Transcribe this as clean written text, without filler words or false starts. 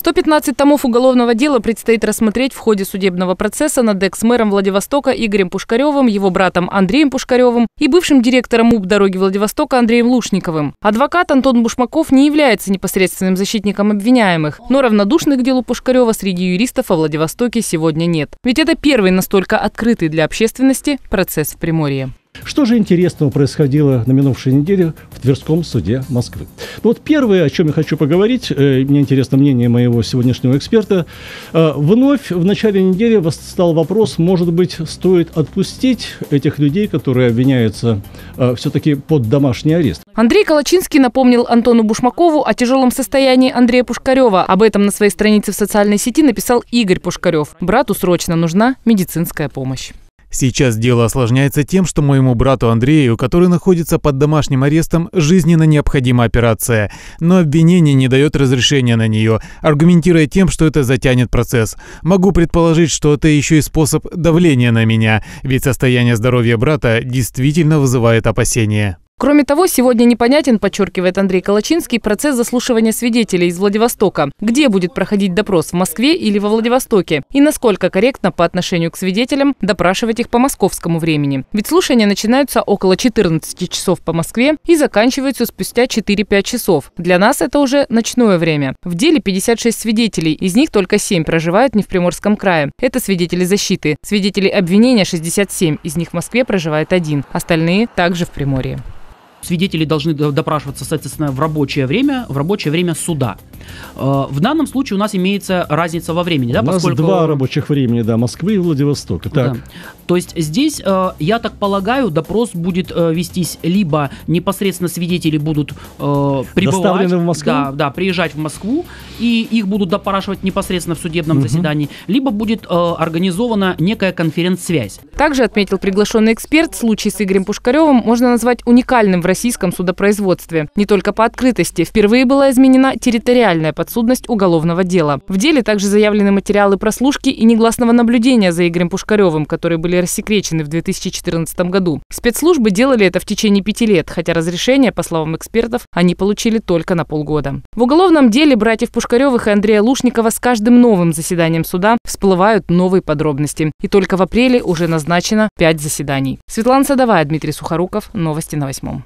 115 томов уголовного дела предстоит рассмотреть в ходе судебного процесса над экс-мэром Владивостока Игорем Пушкаревым, его братом Андреем Пушкаревым и бывшим директором МУП «Дороги Владивостока» Андреем Лушниковым. Адвокат Антон Бушмаков не является непосредственным защитником обвиняемых, но равнодушных к делу Пушкарева среди юристов во Владивостоке сегодня нет. Ведь это первый настолько открытый для общественности процесс в Приморье. Что же интересного происходило на минувшей неделе в Тверском суде Москвы? Вот первое, о чем я хочу поговорить, мне интересно мнение моего сегодняшнего эксперта. Вновь в начале недели восстал вопрос, может быть, стоит отпустить этих людей, которые обвиняются все-таки под домашний арест. Андрей Калачинский напомнил Антону Бушмакову о тяжелом состоянии Андрея Пушкарева. Об этом на своей странице в социальной сети написал Игорь Пушкарев. Брату срочно нужна медицинская помощь. Сейчас дело осложняется тем, что моему брату Андрею, который находится под домашним арестом, жизненно необходима операция. Но обвинение не дает разрешения на нее, аргументируя тем, что это затянет процесс. Могу предположить, что это еще и способ давления на меня, ведь состояние здоровья брата действительно вызывает опасения. Кроме того, сегодня непонятен, подчеркивает Андрей Калачинский, процесс заслушивания свидетелей из Владивостока. Где будет проходить допрос, в Москве или во Владивостоке? И насколько корректно по отношению к свидетелям допрашивать их по московскому времени? Ведь слушания начинаются около 14 часов по Москве и заканчиваются спустя 4-5 часов. Для нас это уже ночное время. В деле 56 свидетелей, из них только 7 проживают не в Приморском крае. Это свидетели защиты. Свидетели обвинения 67, из них в Москве проживает 1. Остальные также в Приморье. Свидетели должны допрашиваться, соответственно, в рабочее время суда. В данном случае у нас имеется разница во времени. Да, у нас два рабочих времени, да, Москвы и Владивостока. Так. Да. То есть здесь, я так полагаю, допрос будет вестись либо непосредственно свидетели будут прибывать, в Москву? Да, приезжать в Москву, и их будут допрашивать непосредственно в судебном заседании, либо будет организована некая конференц-связь. Также, отметил приглашенный эксперт, случай с Игорем Пушкаревым можно назвать уникальным в российском судопроизводстве. Не только по открытости. Впервые была изменена территориальная подсудность уголовного дела. В деле также заявлены материалы прослушки и негласного наблюдения за Игорем Пушкаревым, которые были рассекречены в 2014 году. Спецслужбы делали это в течение 5 лет, хотя разрешение, по словам экспертов, они получили только на полгода. В уголовном деле братьев Пушкаревых и Андрея Лушникова с каждым новым заседанием суда всплывают новые подробности. И только в апреле уже назначено 5 заседаний. Светлана Садовая, Дмитрий Сухаруков. Новости на 8.